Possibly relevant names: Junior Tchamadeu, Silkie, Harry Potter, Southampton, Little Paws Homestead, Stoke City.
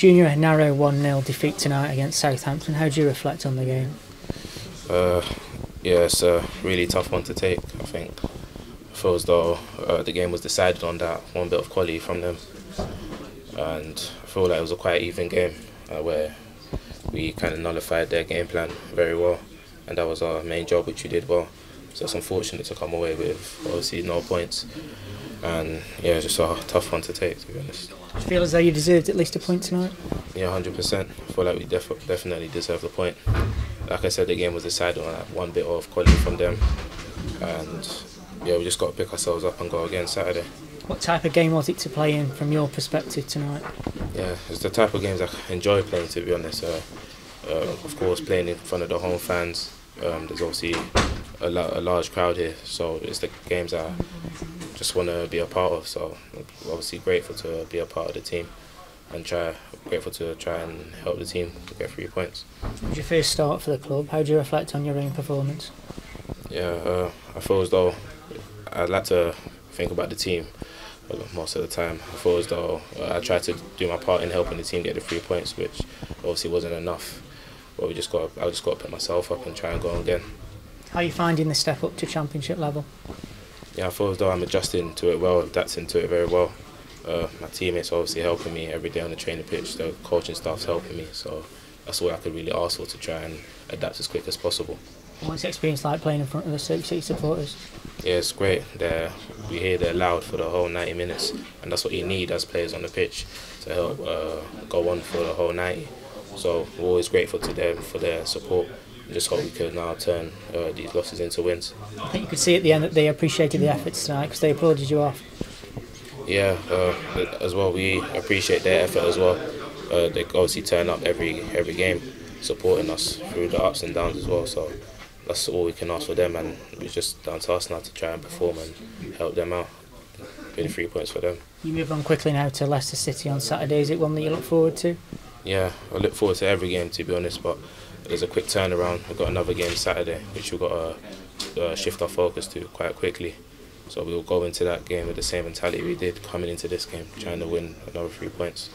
Junior, a narrow 1-0 defeat tonight against Southampton. How do you reflect on the game? Yeah, it's a really tough one to take, I think. I feel as though the game was decided on that one bit of quality from them. And I feel like it was a quite even game where we kind of nullified their game plan very well. And that was our main job, which we did well. So it's unfortunate to come away with obviously no points. And yeah, it's just a tough one to take, to be honest. Do you feel as though you deserved at least a point tonight? Yeah, 100%. I feel like we definitely deserved a point. Like I said, the game was decided on like one bit of quality from them. And yeah, we just got to pick ourselves up and go again Saturday. What type of game was it to play in from your perspective tonight? Yeah, it's the type of games I enjoy playing, to be honest. Of course, playing in front of the home fans, there's obviously a large crowd here, so it's the games I just want to be a part of. So I'm obviously grateful to be a part of the team and grateful to try and help the team to get 3 points. It was your first start for the club. How do you reflect on your own performance? Yeah, I feel as though I'd like to think about the team most of the time. I feel as though I tried to do my part in helping the team get the 3 points, which obviously wasn't enough. But I just got to pick myself up and try and go on again. How are you finding the step up to Championship level? Yeah, I feel as though I'm adjusting to it well, adapting to it very well. My teammates are obviously helping me every day on the training pitch, the coaching staff's helping me, so that's all I could really ask for, to try and adapt as quick as possible. What's the experience like playing in front of the Stoke City supporters? Yeah, it's great. We hear they're loud for the whole 90 minutes, and that's what you need as players on the pitch, to help go on for the whole 90. So we're always grateful to them for their support. Just hope we could now turn these losses into wins. I think you could see at the end that they appreciated the efforts tonight, because they applauded you off. Yeah, as well, we appreciate their effort as well. They obviously turn up every game, supporting us through the ups and downs as well. So that's all we can ask for them, and it's just down to us now to try and perform and help them out. Been 3 points for them. You move on quickly now to Leicester City on Saturday. Is it one that you look forward to? Yeah, I look forward to every game, to be honest, but there's a quick turnaround. We've got another game Saturday, which we've got to shift our focus to quite quickly. So we'll go into that game with the same mentality we did coming into this game, trying to win another 3 points.